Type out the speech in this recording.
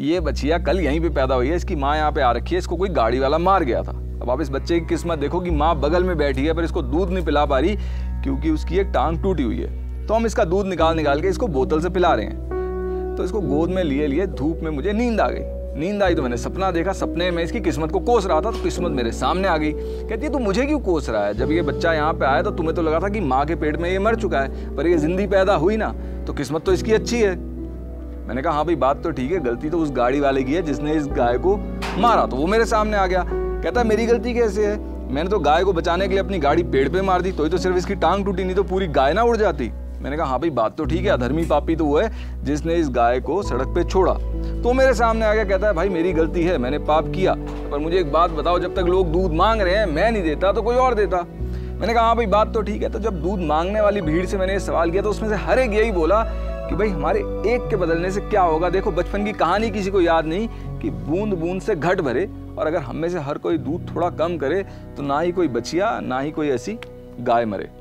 ये बच्चिया कल यहीं पे पैदा हुई है, इसकी माँ यहाँ पे आ रखी है, इसको कोई गाड़ी वाला मार गया था। अब आप इस बच्चे की किस्मत देखो कि माँ बगल में बैठी है पर इसको दूध नहीं पिला पा रही क्योंकि उसकी एक टांग टूटी हुई है। तो हम इसका दूध निकाल निकाल के इसको बोतल से पिला रहे हैं। तो इसको गोद में लिए लिए धूप में मुझे नींद आ गई। नींद आई तो मैंने सपना देखा, सपने में इसकी किस्मत को कोस रहा था तो किस्मत मेरे सामने आ गई। कहती है तू मुझे क्यों कोस रहा है, जब ये बच्चा यहाँ पे आया तो तुम्हें तो लगा था कि माँ के पेट में ये मर चुका है पर ये जिंदी पैदा हुई ना, तो किस्मत तो इसकी अच्छी है। मैंने कहा हाँ भाई बात तो ठीक है, गलती तो उस गाड़ी वाले की है जिसने इस गाय को मारा, तो वो मेरे सामने आ गया। कहता है मेरी गलती कैसे है, मैंने तो गाय को बचाने के लिए अपनी गाड़ी पेड़ पे मार दी, तो सिर्फ इसकी टांग टूटी, नहीं तो पूरी गाय ना उड़ जाती। मैंने कहा हाँ भाई बात तो ठीक है, अधर्मी पापी तो वो है जिसने इस गाय को सड़क पे छोड़ा, तो मेरे सामने आ गया। कहता है भाई मेरी गलती है, मैंने पाप किया, पर मुझे एक बात बताओ, जब तक लोग दूध मांग रहे हैं मैं नहीं देता तो कोई और देता। मैंने कहा हाँ भाई बात तो ठीक है। तो जब दूध मांगने वाली भीड़ से मैंने ये सवाल किया तो उसमें से हर एक यही बोला कि भाई हमारे एक के बदलने से क्या होगा, देखो बचपन की कहानी किसी को याद नहीं कि बूंद बूंद से घट भरे, और अगर हम में से हर कोई दूध थोड़ा कम करे तो ना ही कोई बचिया ना ही कोई ऐसी गाय मरे।